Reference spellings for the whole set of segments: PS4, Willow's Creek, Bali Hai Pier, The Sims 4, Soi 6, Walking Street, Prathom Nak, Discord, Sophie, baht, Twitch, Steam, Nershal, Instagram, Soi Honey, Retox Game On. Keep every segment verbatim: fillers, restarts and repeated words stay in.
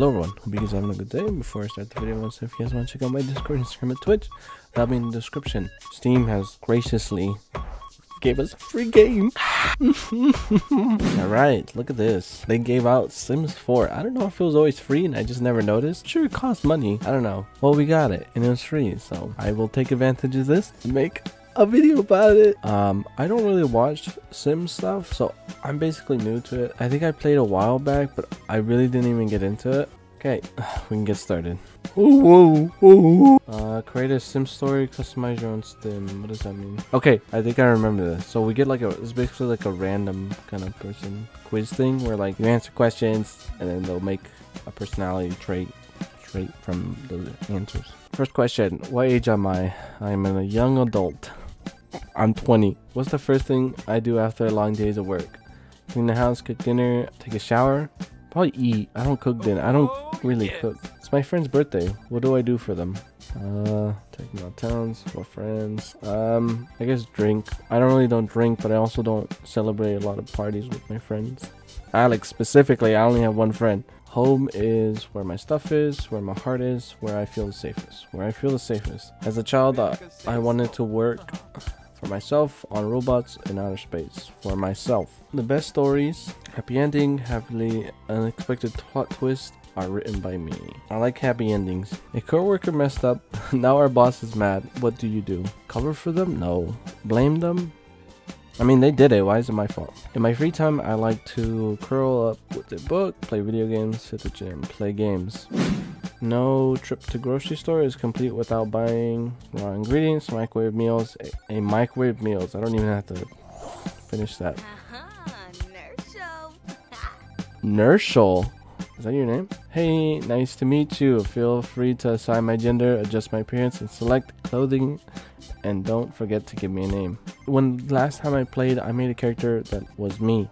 Hello everyone, hope you guys are having a good day. Before I start the video, if you guys want to check out my Discord, Instagram, and Twitch, that'll be in the description. Steam has graciously gave us a free game. Alright, look at this. They gave out Sims four. I don't know if it was always free and I just never noticed. Sure, it cost money. I don't know. Well, we got it and it was free, so I will take advantage of this and make a video about it. um I don't really watch Sims stuff, so I'm basically new to it. I think I played a while back, but I really didn't even get into it. Okay, we can get started. Ooh, ooh, ooh. Uh create a Sim story, customize your own Sim. What does that mean? Okay, I think I remember this. So we get like a, it's basically like a random kind of person quiz thing where like you answer questions and then they'll make a personality trait trait from the answers. First question, what age am I? I'm a young adult. I'm twenty. What's the first thing I do after long days of work? Clean the house, cook dinner, take a shower, probably eat. I don't cook dinner. I don't really yes. cook. It's my friend's birthday. What do I do for them? Uh, take them out towns for friends. Um, I guess drink. I don't really don't drink, but I also don't celebrate a lot of parties with my friends. Alex specifically, I only have one friend. Home is where my stuff is, where my heart is, where I feel the safest. Where I feel the safest. As a child, I, I wanted to work for myself on robots in outer space. For myself. The best stories, happy ending, happily unexpected plot twist are written by me. I like happy endings. A coworker messed up. Now our boss is mad. What do you do? Cover for them? No. Blame them? I mean, they did it. Why is it my fault? In my free time, I like to curl up with a book, play video games, hit the gym, play games. No trip to grocery store is complete without buying raw ingredients, microwave meals, a, a microwave meals. I don't even have to finish that. Uh-huh, Nershal. Nershal? Is that your name? Hey, nice to meet you. Feel free to assign my gender, adjust my appearance, and select clothing. And don't forget to give me a name. When last time I played, I made a character that was me,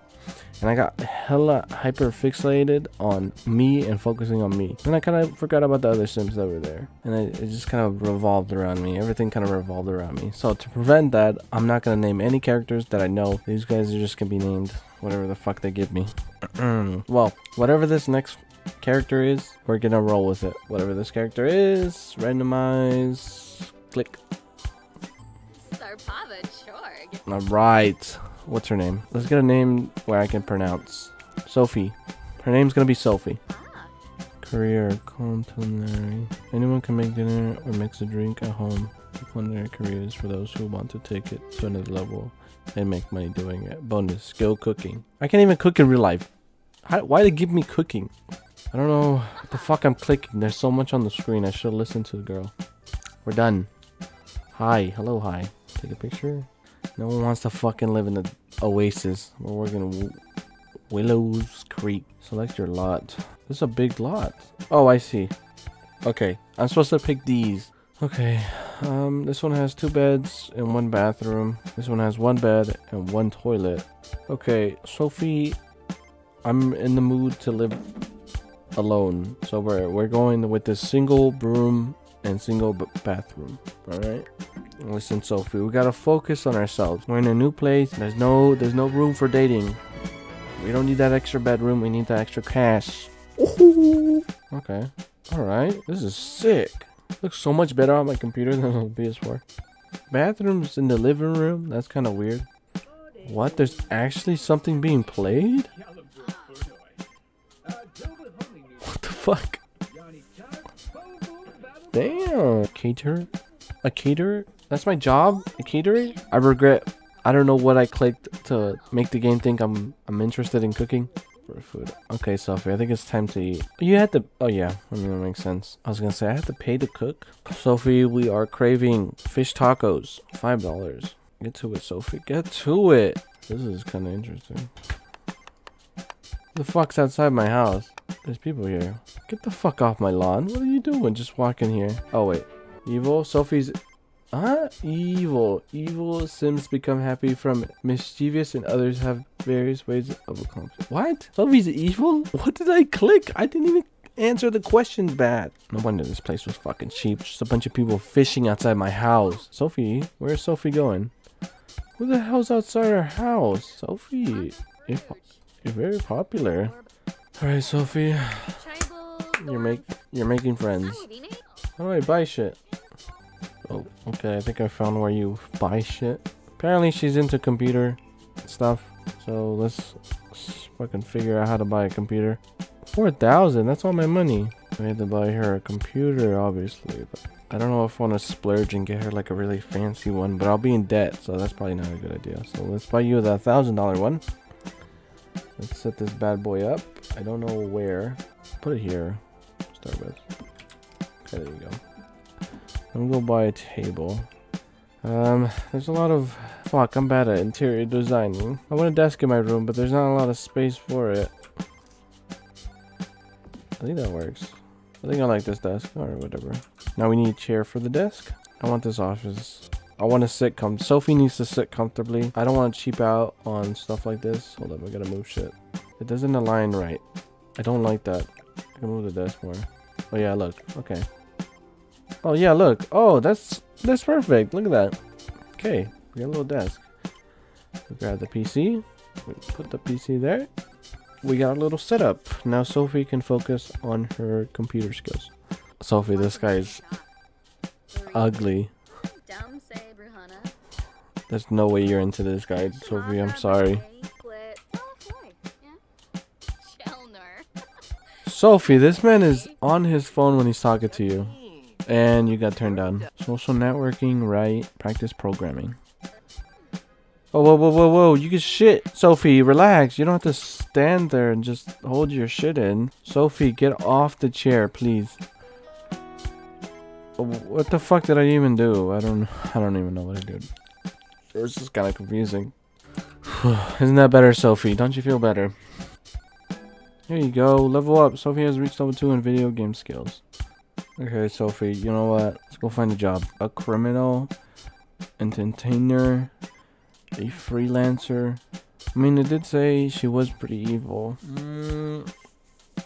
and I got hella hyper fixated on me and focusing on me, and I kind of forgot about the other Sims that were there, and it, it just kind of revolved around me. Everything kind of revolved around me. So to prevent that, I'm not gonna name any characters that I know. These guys are just gonna be named whatever the fuck they give me. Well, whatever this next character is, we're gonna roll with it. Whatever this character is, randomize, click. All right, what's her name? Let's get a name where I can pronounce. Sophie. Her name's gonna be Sophie. Ah. Career, culinary. Anyone can make dinner or mix a drink at home. Culinary careers for those who want to take it to another level and make money doing it. Bonus, skill cooking. I can't even cook in real life. How, why they give me cooking? I don't know what the fuck I'm clicking. There's so much on the screen. I should listen to the girl. We're done. Hi, hello, hi. Take a picture. No one wants to fucking live in the oasis. We're working Willow's Creek. Select your lot. This is a big lot. Oh, I see. Okay, I'm supposed to pick these. Okay, um, this one has two beds and one bathroom. This one has one bed and one toilet. Okay, Sophie, I'm in the mood to live alone. So we're, we're going with this single room and single bathroom. All right. Listen, Sophie, we gotta focus on ourselves. We're in a new place. There's no there's no room for dating. We don't need that extra bedroom. We need that extra cash. Ooh. Okay. All right. This is sick. Looks so much better on my computer than on the P S four. Bathrooms in the living room. That's kind of weird. What? There's actually something being played? What the fuck? Damn. Caterer? A caterer? That's my job? A caterer? I regret. I don't know what I clicked to make the game think I'm I'm interested in cooking. For food. Okay, Sophie, I think it's time to eat. You had to. Oh yeah, I mean, that makes sense. I was gonna say I had to pay to cook. Sophie, we are craving fish tacos. Five dollars. Get to it, Sophie. Get to it. This is kind of interesting. The fuck's outside my house? There's people here. Get the fuck off my lawn. What are you doing? Just walking here. Oh wait. Evil Sophie's ah evil evil Sims become happy from mischievous, and others have various ways of accomplishing. What? Sophie's evil? What did I click? I didn't even answer the questions bad. No wonder this place was fucking cheap. Just a bunch of people fishing outside my house. Sophie, where's Sophie going? Who the hell's outside our house? Sophie, you're, you're very popular. All right, Sophie. You're make you're making friends. How do I buy shit? Oh, okay. I think I found where you buy shit. Apparently, she's into computer stuff. So let's fucking figure out how to buy a computer. Four thousand. That's all my money. I had to buy her a computer, obviously. But I don't know if I want to splurge and get her like a really fancy one. But I'll be in debt, so that's probably not a good idea. So let's buy you the thousand dollar one. Let's set this bad boy up. I don't know where. Put it here. Start with. Okay, there we go. I'm gonna go buy a table. Um, there's a lot of... Fuck, I'm bad at interior designing. I want a desk in my room, but there's not a lot of space for it. I think that works. I think I like this desk. Alright, whatever. Now we need a chair for the desk. I want this office. I want to sit com- Sophie needs to sit comfortably. I don't want to cheap out on stuff like this. Hold up, I gotta move shit. It doesn't align right. I don't like that. I can move the desk more. Oh yeah, look. Okay. Oh yeah, look. Oh, that's that's perfect. Look at that. Okay, we got a little desk. We grab the P C. We put the P C there. We got a little setup. Now Sophie can focus on her computer skills. Sophie, this guy is ugly. There's no way you're into this guy, Sophie. I'm sorry. Sophie, this man is on his phone when he's talking to you. And you got turned down. Social networking, right? Practice programming. Oh, whoa, whoa, whoa, whoa. You can shit. Sophie, relax. You don't have to stand there and just hold your shit in. Sophie, get off the chair, please. What the fuck did I even do? I don't, I don't even know what I did. It was just kind of confusing. Isn't that better, Sophie? Don't you feel better? Here you go. Level up. Sophie has reached level two in video game skills. Okay, Sophie. You know what? Let's go find a job. A criminal, an entertainer, a freelancer. I mean, it did say she was pretty evil. Mm,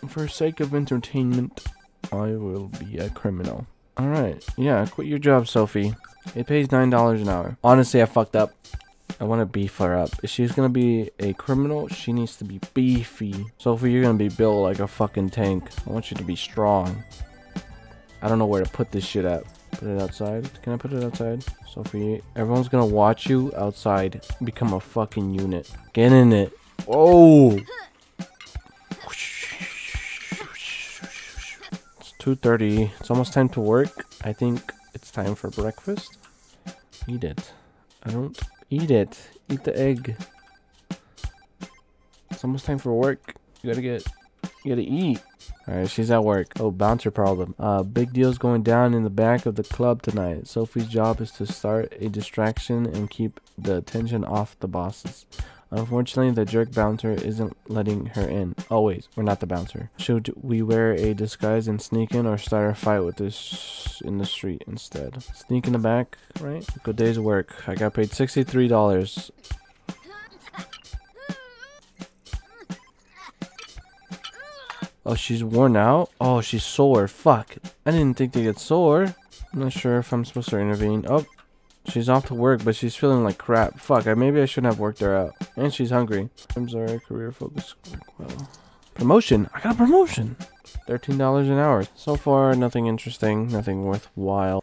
for sake of entertainment, I will be a criminal. Alright, yeah, quit your job, Sophie. It pays nine dollars an hour. Honestly, I fucked up. I want to beef her up. If she's going to be a criminal, she needs to be beefy. Sophie, you're going to be built like a fucking tank. I want you to be strong. I don't know where to put this shit at. Put it outside. Can I put it outside? Sophie, everyone's going to watch you outside. Become a fucking unit. Get in it. Whoa! two thirty. It's almost time to work. I think it's time for breakfast. Eat it. I don't eat it. Eat the egg. It's almost time for work. You gotta get. You gotta eat. All right, she's at work. Oh, bouncer problem. Uh, big deal's going down in the back of the club tonight. Sophie's job is to start a distraction and keep the attention off the bosses. Unfortunately, the jerk bouncer isn't letting her in. Oh wait, we're not the bouncer. Should we wear a disguise and sneak in, or start a fight with this in the street instead? Sneak in the back, right? Good day's work. I got paid sixty-three dollars. Oh, she's worn out? Oh, she's sore. Fuck. I didn't think they get sore. I'm not sure if I'm supposed to intervene. Oh. She's off to work, but she's feeling like crap. Fuck, I, maybe I shouldn't have worked her out. And she's hungry. I'm sorry, career focus. Well, promotion. I got a promotion. thirteen dollars an hour. So far, nothing interesting. Nothing worthwhile.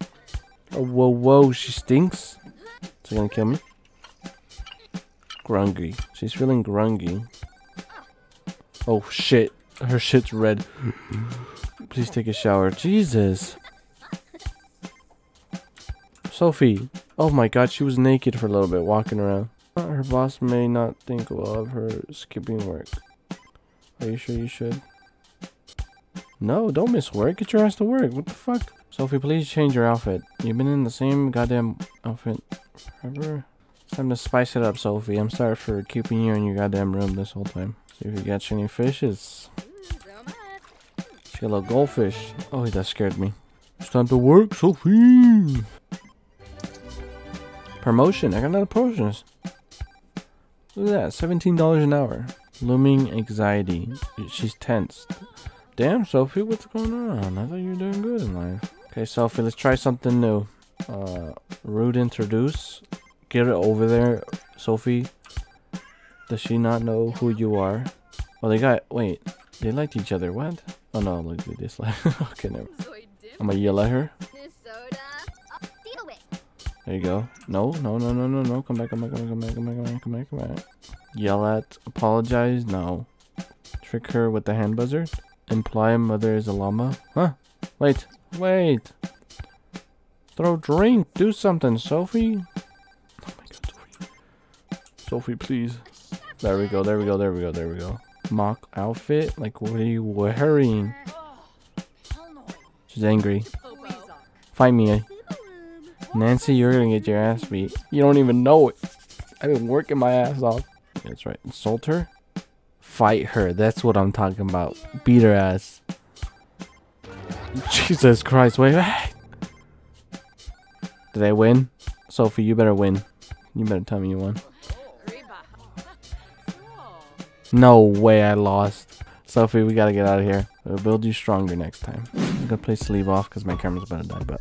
Oh, whoa, whoa. She stinks. Is she gonna kill me? Grungy. She's feeling grungy. Oh, shit. Her shit's red. Please take a shower. Jesus. Sophie. Oh my god, she was naked for a little bit, walking around. Her boss may not think well of her skipping work. Are you sure you should? No, don't miss work. Get your ass to work. What the fuck? Sophie, please change your outfit. You've been in the same goddamn outfit forever. It's time to spice it up, Sophie. I'm sorry for keeping you in your goddamn room this whole time. See if you catch any fishes. She got a little goldfish. Oh, that scared me. It's time to work, Sophie. Promotion. I got another promotion. Look at that. seventeen dollars an hour. Looming anxiety. She's tensed. Damn, Sophie. What's going on? I thought you were doing good in life. Okay, Sophie. Let's try something new. Uh, rude introduce. Get it over there, Sophie. Does she not know who you are? Oh, they got... Wait. They liked each other. What? Oh no, I'll do this later. Okay, never. I'm gonna yell at her. There you go. No, no, no, no, no, no. Come back, come back, come back, come back, come back, come back, come back, come back. Yell at. Apologize. No. Trick her with the hand buzzer. Imply mother is a llama. Huh? Wait, wait. Throw drink. Do something, Sophie. Oh my god, Sophie. Sophie, please. There we go, there we go, there we go, there we go. Mock outfit? Like, what are you wearing? She's angry. Find me. Nancy, you're gonna get your ass beat. You don't even know it. I've been working my ass off. That's right. Insult her? Fight her. That's what I'm talking about. Beat her ass. Jesus Christ, wait. Did I win? Sophie, you better win. You better tell me you won. No way I lost. Sophie, we gotta get out of here. We'll build you stronger next time. Good place to leave off because my camera's about to die, but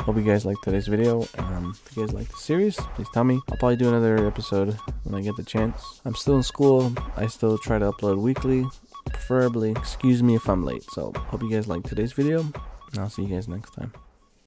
hope you guys liked today's video. Um, if you guys like the series, please tell me. I'll probably do another episode when I get the chance. I'm still in school. I still try to upload weekly, preferably. Excuse me if I'm late. So hope you guys liked today's video, and I'll see you guys next time.